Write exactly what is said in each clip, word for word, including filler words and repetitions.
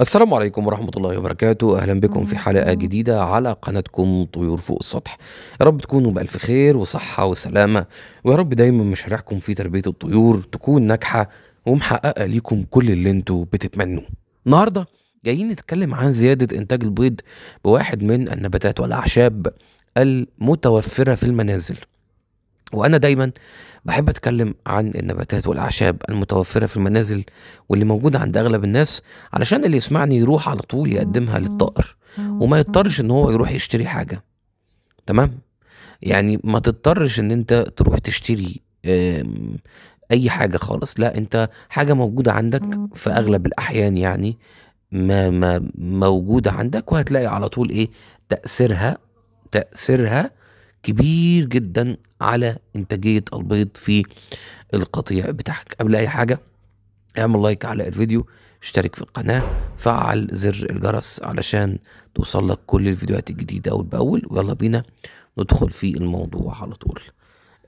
السلام عليكم ورحمة الله وبركاته. أهلا بكم في حلقة جديدة على قناتكم طيور فوق السطح. يا رب تكونوا بألف خير وصحة وسلامة، ويا رب دايما مشاريعكم في تربية الطيور تكون ناجحة ومحققة ليكم كل اللي انتوا بتتمنوه. النهاردة جايين نتكلم عن زيادة إنتاج البيض بواحد من النباتات والأعشاب المتوفرة في المنازل، وأنا دايما بحب أتكلم عن النباتات والأعشاب المتوفرة في المنازل واللي موجودة عند أغلب الناس، علشان اللي يسمعني يروح على طول يقدمها للطائر وما يضطرش إن هو يروح يشتري حاجة. تمام؟ يعني ما تضطرش إن أنت تروح تشتري أي حاجة خالص، لا، أنت حاجة موجودة عندك في أغلب الأحيان، يعني ما ما موجودة عندك، وهتلاقي على طول إيه تأثيرها تأثيرها كبير جدا على انتاجية البيض في القطيع بتاعك. قبل اي حاجة اعمل لايك على الفيديو، اشترك في القناة، فعل زر الجرس علشان توصلك كل الفيديوهات الجديدة اول باول. ويلا بينا ندخل في الموضوع على طول.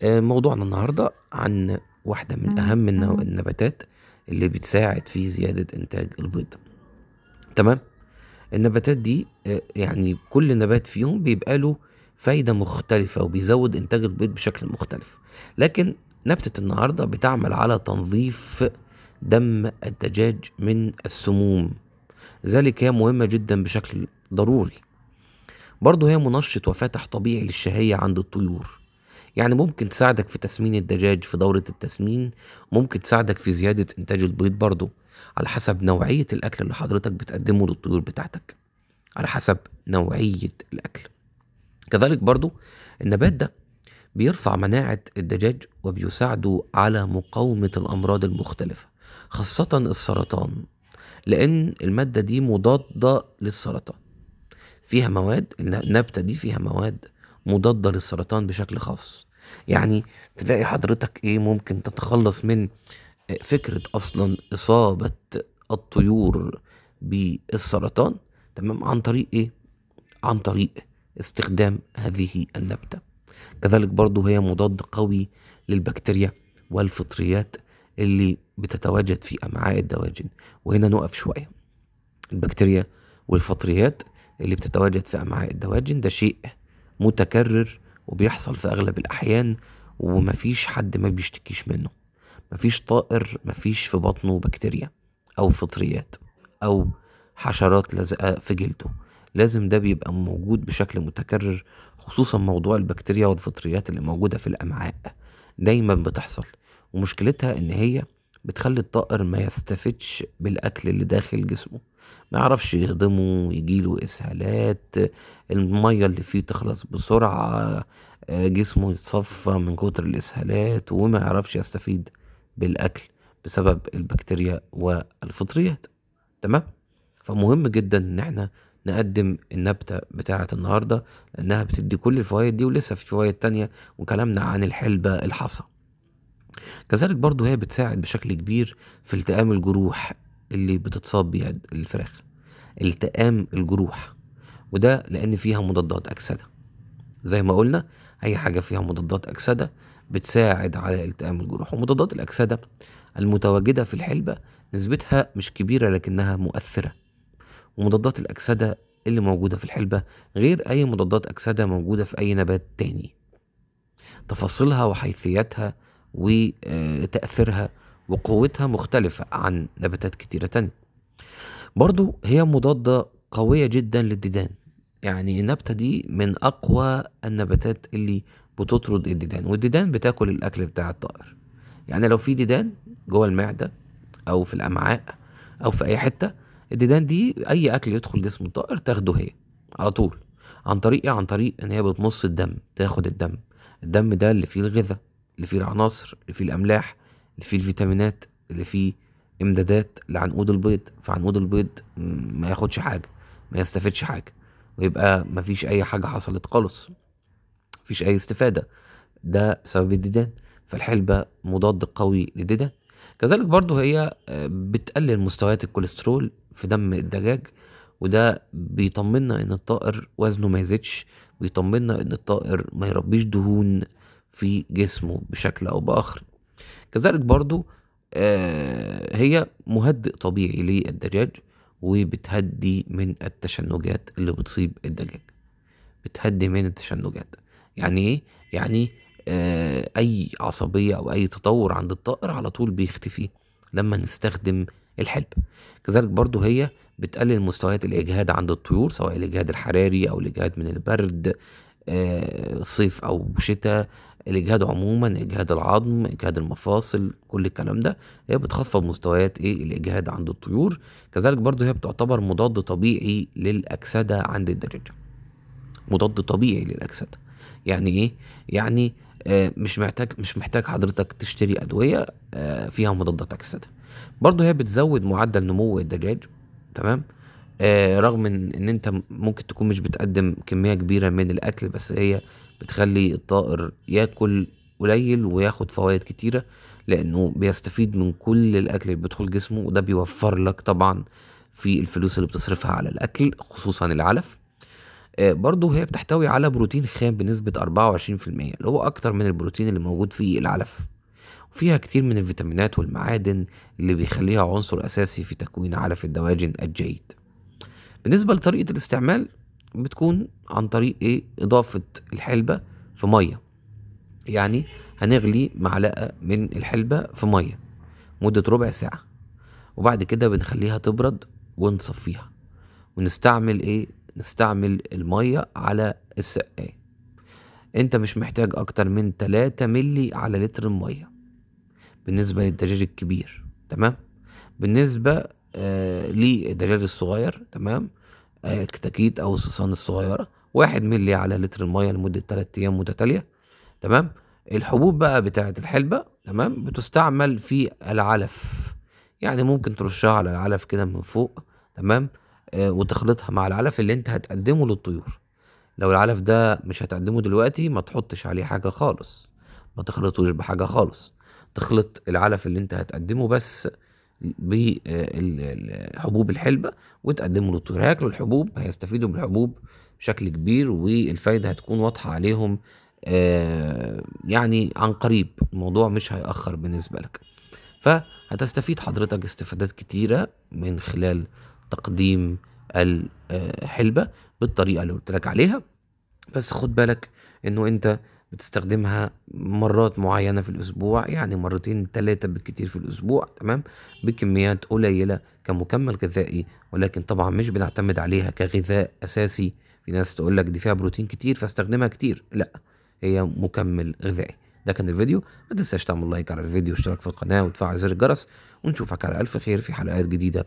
موضوعنا النهاردة عن واحدة من اهم النباتات اللي بتساعد في زيادة انتاج البيض. تمام؟ النباتات دي يعني كل نبات فيهم بيبقى له فايدة مختلفة وبيزود إنتاج البيض بشكل مختلف، لكن نبتة النهاردة بتعمل على تنظيف دم الدجاج من السموم، ذلك هي مهمة جدا بشكل ضروري. برضه هي منشط وفاتح طبيعي للشهية عند الطيور، يعني ممكن تساعدك في تسمين الدجاج في دورة التسمين، وممكن تساعدك في زيادة إنتاج البيض برضه على حسب نوعية الأكل اللي حضرتك بتقدمه للطيور بتاعتك، على حسب نوعية الأكل. كذلك برضو النبات ده بيرفع مناعة الدجاج وبيساعده على مقاومة الأمراض المختلفة، خاصة السرطان، لأن المادة دي مضادة للسرطان، فيها مواد، النبتة دي فيها مواد مضادة للسرطان بشكل خاص. يعني تلاقي حضرتك إيه ممكن تتخلص من فكرة أصلا إصابة الطيور بالسرطان، تمام، عن طريق إيه؟ عن طريق استخدام هذه النبتة. كذلك برضو هي مضاد قوي للبكتيريا والفطريات اللي بتتواجد في أمعاء الدواجن، وهنا نقف شوية. البكتيريا والفطريات اللي بتتواجد في أمعاء الدواجن ده شيء متكرر وبيحصل في أغلب الأحيان، ومفيش حد ما بيشتكيش منه، مفيش طائر مفيش في بطنه بكتيريا أو فطريات أو حشرات لازقة في جلده، لازم ده بيبقى موجود بشكل متكرر، خصوصا موضوع البكتيريا والفطريات اللي موجودة في الأمعاء دايما بتحصل، ومشكلتها ان هي بتخلي الطائر ما يستفدش بالأكل اللي داخل جسمه، ما يعرفش يهضمه، يجيله إسهالات، المية اللي فيه تخلص بسرعة، جسمه يتصفى من كتر الإسهالات، وما يعرفش يستفيد بالأكل بسبب البكتيريا والفطريات. تمام؟ فمهم جدا ان احنا نقدم النبتة بتاعة النهاردة لأنها بتدي كل الفوائد دي، ولسه في فوائد تانية وكلامنا عن الحلبة الحصى. كذلك برضو هي بتساعد بشكل كبير في التئام الجروح اللي بتتصاب بيها الفراخ، التئام الجروح، وده لأن فيها مضادات أكسدة. زي ما قلنا أي حاجة فيها مضادات أكسدة بتساعد على التئام الجروح، ومضادات الأكسدة المتواجدة في الحلبة نسبتها مش كبيرة لكنها مؤثرة، ومضادات الأكسدة اللي موجودة في الحلبة غير أي مضادات أكسدة موجودة في أي نبات تاني. تفاصيلها وحيثياتها وتأثيرها وقوتها مختلفة عن نباتات كتيرة تانية. برضو هي مضادة قوية جدا للديدان، يعني النبتة دي من أقوى النباتات اللي بتطرد الديدان، والديدان بتاكل الأكل بتاع الطائر. يعني لو في ديدان جوه المعدة أو في الأمعاء أو في أي حتة، الديدان دي اي اكل يدخل جسم الطائر تاخده هي على طول، عن طريق عن طريق ان هي بتمص الدم، تاخد الدم، الدم ده اللي فيه الغذاء، اللي فيه العناصر، اللي فيه الاملاح، اللي فيه الفيتامينات، اللي فيه امدادات لعنقود البيض. فعنقود البيض ما ياخدش حاجه، ما يستفدش حاجه، ويبقى ما فيش اي حاجه حصلت خالص، مفيش اي استفاده، ده بسبب الديدان. فالحلبه مضاد قوي للديدان. كذلك برضو هي بتقلل مستويات الكوليسترول في دم الدجاج، وده بيطمنا ان الطائر وزنه ما يزيدش، بيطمنا ان الطائر ما يربيش دهون في جسمه بشكل او باخر. كذلك برضو آه هي مهدئ طبيعي للدجاج، وبتهدي من التشنجات اللي بتصيب الدجاج. بتهدي من التشنجات يعني ايه؟ يعني آه اي عصبية او اي تطور عند الطائر على طول بيختفي لما نستخدم الحلبة. كذلك برضو هي بتقلل مستويات الاجهاد عند الطيور، سواء الاجهاد الحراري او الاجهاد من البرد، آه صيف او شتاء، الاجهاد عموما، اجهاد العظم، اجهاد المفاصل، كل الكلام ده هي بتخفض مستويات ايه الاجهاد عند الطيور. كذلك برضو هي بتعتبر مضاد طبيعي للاكسده عند الدجاجه. مضاد طبيعي للاكسده يعني ايه؟ يعني آه مش محتاج مش محتاج حضرتك تشتري ادويه آه فيها مضادات اكسده. برضو هي بتزود معدل نمو الدجاج، تمام، آه رغم ان انت ممكن تكون مش بتقدم كميه كبيره من الاكل، بس هي بتخلي الطائر ياكل قليل وياخد فوائد كتيره لانه بيستفيد من كل الاكل اللي بيدخل جسمه، وده بيوفر لك طبعا في الفلوس اللي بتصرفها على الاكل خصوصا العلف. آه برضو هي بتحتوي على بروتين خام بنسبه اربعه وعشرين في الميه اللي هو اكتر من البروتين اللي موجود في العلف، وفيها كتير من الفيتامينات والمعادن اللي بيخليها عنصر اساسي في تكوين علف الدواجن الجيد. بالنسبه لطريقه الاستعمال بتكون عن طريق ايه؟ اضافه الحلبه في ميه. يعني هنغلي معلقه من الحلبه في ميه مده ربع ساعه، وبعد كده بنخليها تبرد ونصفيها، ونستعمل ايه؟ نستعمل الميه على السقايه. انت مش محتاج اكتر من تلاته مللي على لتر ميه بالنسبه للدجاج الكبير، تمام. بالنسبه آه للدجاج الصغير، تمام، الكتاكيت او الصيصان الصغيره، واحد مللي على لتر الميه لمده تلات ايام متتاليه، تمام. الحبوب بقى بتاعه الحلبه، تمام، بتستعمل في العلف، يعني ممكن ترشها على العلف كده من فوق، تمام، آه وتخلطها مع العلف اللي انت هتقدمه للطيور. لو العلف ده مش هتقدمه دلوقتي ما تحطش عليه حاجه خالص، ما تخلطوش بحاجه خالص، تخلط العلف اللي انت هتقدمه بس بحبوب الحلبة وتقدمه للطيور. هياكلوا الحبوب، هيستفيدوا بالحبوب بشكل كبير، والفايدة هتكون واضحة عليهم آه يعني عن قريب، الموضوع مش هيأخر بالنسبة لك. فهتستفيد حضرتك استفادات كتيرة من خلال تقديم الحلبة بالطريقة اللي قلت لك عليها، بس خد بالك انه انت بتستخدمها مرات معينة في الأسبوع، يعني مرتين ثلاثة بالكتير في الأسبوع، تمام، بكميات قليلة كمكمل غذائي، ولكن طبعا مش بنعتمد عليها كغذاء أساسي. في ناس تقول لك دي فيها بروتين كتير فاستخدمها كتير، لا، هي مكمل غذائي. ده كان الفيديو، ما تنساش تعمل لايك على الفيديو واشتراك في القناة وتفعل زر الجرس، ونشوفك على ألف خير في حلقات جديدة،